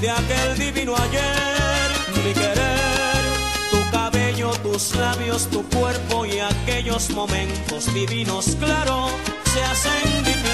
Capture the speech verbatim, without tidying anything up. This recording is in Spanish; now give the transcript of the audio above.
de aquel divino ayer, mi querer, tu cabello, tus labios, tu cuerpo y aquellos momentos divinos, claro, se hacen divinos.